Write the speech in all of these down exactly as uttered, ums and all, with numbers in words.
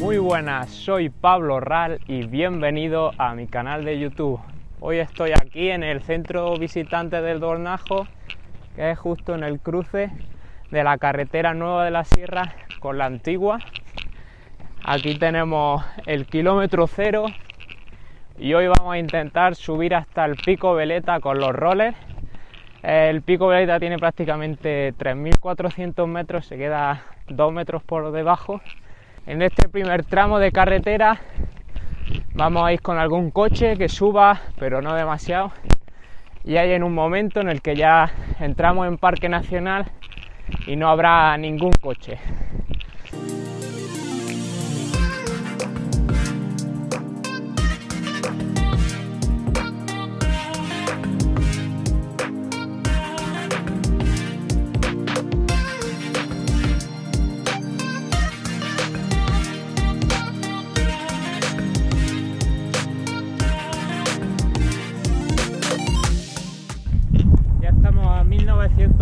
Muy buenas, soy Pablo Ral y bienvenido a mi canal de YouTube. Hoy estoy aquí en el centro visitante del Dornajo, que es justo en el cruce de la carretera nueva de la sierra con la antigua. Aquí tenemos el kilómetro cero y hoy vamos a intentar subir hasta el Pico Veleta con los rollers. El Pico Veleta tiene prácticamente tres mil cuatrocientos metros, se queda dos metros por debajo. En este primer tramo de carretera vamos a ir con algún coche que suba, pero no demasiado. Y hay en un momento en el que ya entramos en Parque Nacional y no habrá ningún coche.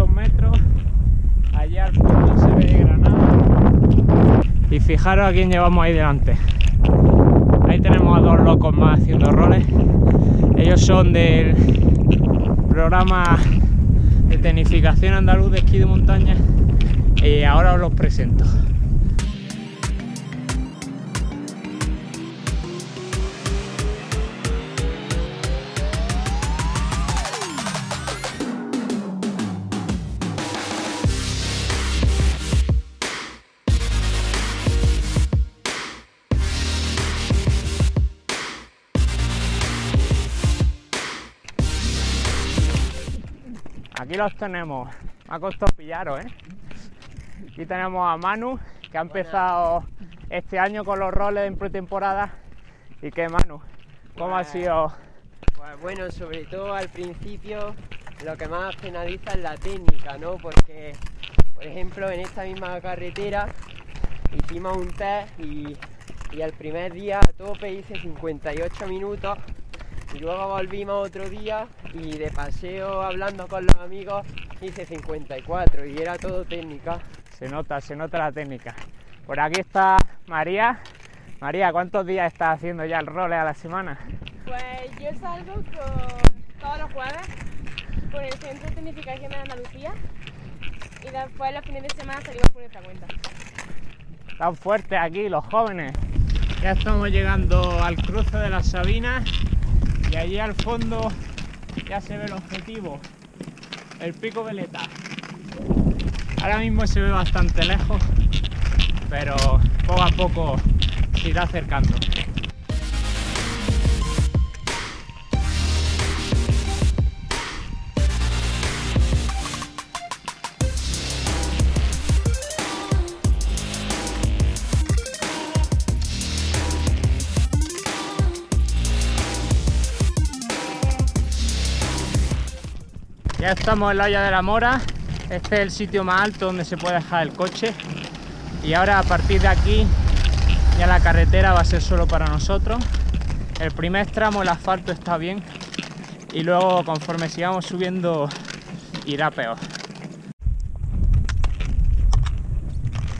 Metros, allá al fondo se ve Granada y fijaros a quién llevamos ahí delante. Ahí tenemos a dos locos más haciendo roles. Ellos son del programa de tecnificación andaluz de esquí de montaña y ahora os los presento. Aquí los tenemos, me ha costado pillaros, ¿eh? Aquí tenemos a Manu, que ha empezado este año con los roles en pretemporada. ¿Y qué, Manu? ¿Cómo pues, ha sido? Pues bueno, sobre todo al principio lo que más penaliza es la técnica, ¿no? Porque, por ejemplo, en esta misma carretera hicimos un test y, y al primer día a tope hice cincuenta y ocho minutos. Y luego volvimos otro día y de paseo hablando con los amigos hice cincuenta y cuatro y era todo técnica. Se nota, se nota la técnica. Por aquí está María. María, ¿cuántos días estás haciendo ya el role a la semana? Pues yo salgo con, todos los jueves por el Centro de Tecnificación de Andalucía y después los fines de semana salimos por nuestra cuenta. Están fuertes aquí los jóvenes. Ya estamos llegando al cruce de las Sabinas. Y allí al fondo ya se ve el objetivo, el Pico Veleta. Ahora mismo se ve bastante lejos, pero poco a poco se irá acercando. Ya estamos en la Haya de la Mora, este es el sitio más alto donde se puede dejar el coche y ahora a partir de aquí ya la carretera va a ser solo para nosotros. El primer tramo el asfalto está bien y luego conforme sigamos subiendo irá peor.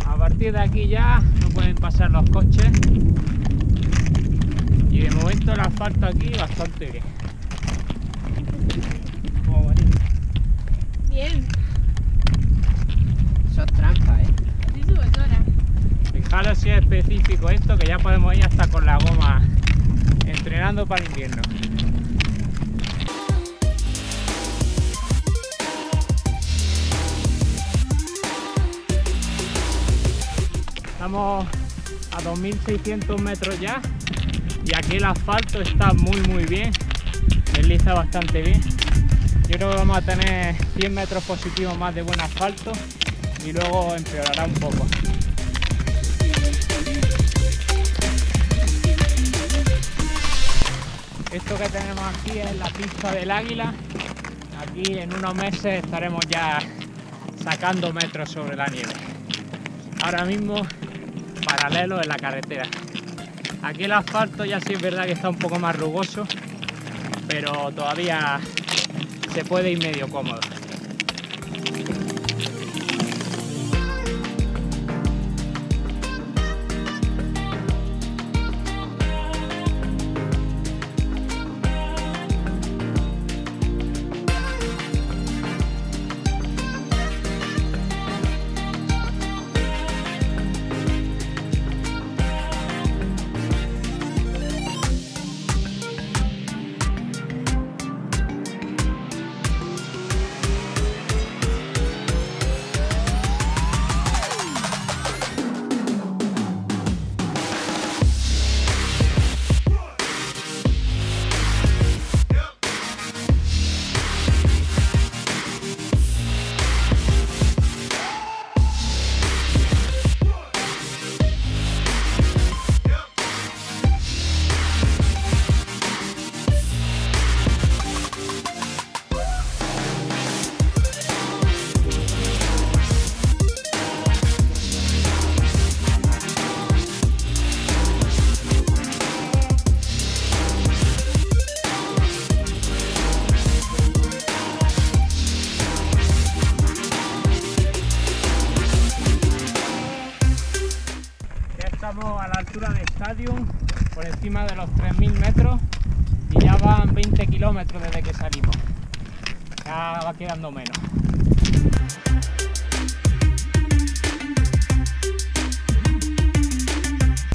A partir de aquí ya no pueden pasar los coches y de momento el asfalto aquí bastante bien. Bien. Eso es trampa, ¿eh? Sí, sube toda. Fijaros si es específico esto, que ya podemos ir hasta con la goma entrenando para el invierno. Estamos a dos mil seiscientos metros ya y aquí el asfalto está muy muy bien, desliza bastante bien. Yo creo que vamos a tener cien metros positivos más de buen asfalto y luego empeorará un poco. Esto que tenemos aquí es la pista del Águila. Aquí en unos meses estaremos ya sacando metros sobre la nieve. Ahora mismo paralelo en la carretera. Aquí el asfalto ya sí es verdad que está un poco más rugoso, pero todavía se puede ir medio cómodo. estamos a la altura de Stadium, por encima de los tres mil metros, y ya van veinte kilómetros desde que salimos, ya va quedando menos.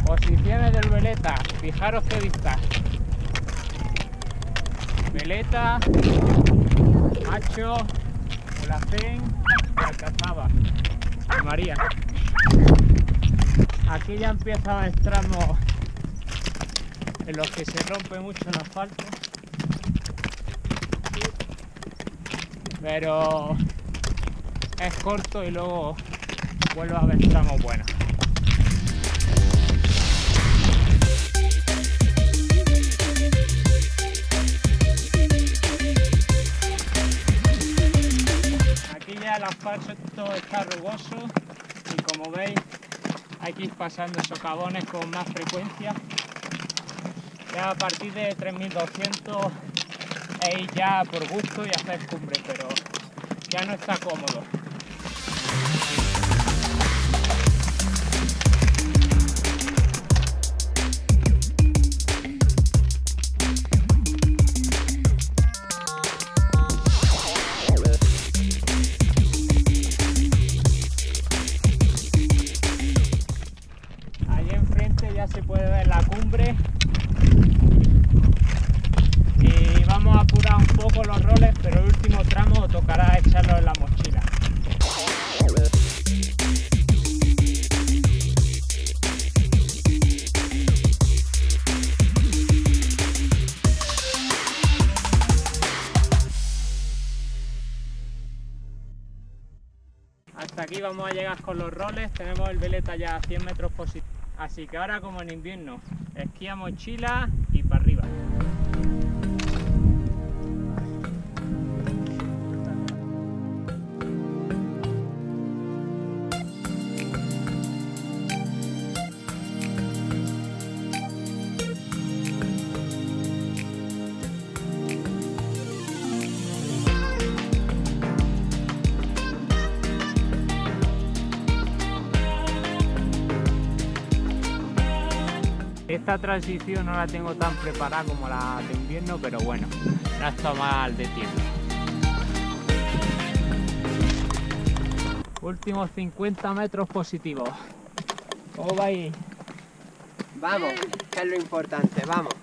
Posiciones del Veleta, fijaros qué vista. Veleta, Macho, Olacén, Alcazaba, María. Aquí ya empieza el tramo en los que se rompe mucho el asfalto, pero es corto y luego vuelve a haber tramos buenos. Aquí ya el asfalto está rugoso y, como veis, hay que ir pasando socavones con más frecuencia. Ya a partir de tres mil doscientos es ir ya por gusto y hacer cumbre, pero ya no está cómodo. Ya se puede ver la cumbre y vamos a apurar un poco los roles, pero el último tramo tocará echarlo en la mochila. Hasta aquí vamos a llegar con los roles. Tenemos el Veleta ya a cien metros positivos. Así que ahora, como en invierno, esquí a mochila y para arriba. Esta transición no la tengo tan preparada como la de invierno, pero bueno, no está mal de tiempo. Últimos cincuenta metros positivos. ¿Cómo va ahí? Vamos, que es lo importante, vamos.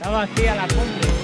Estamos aquí a la cumbre.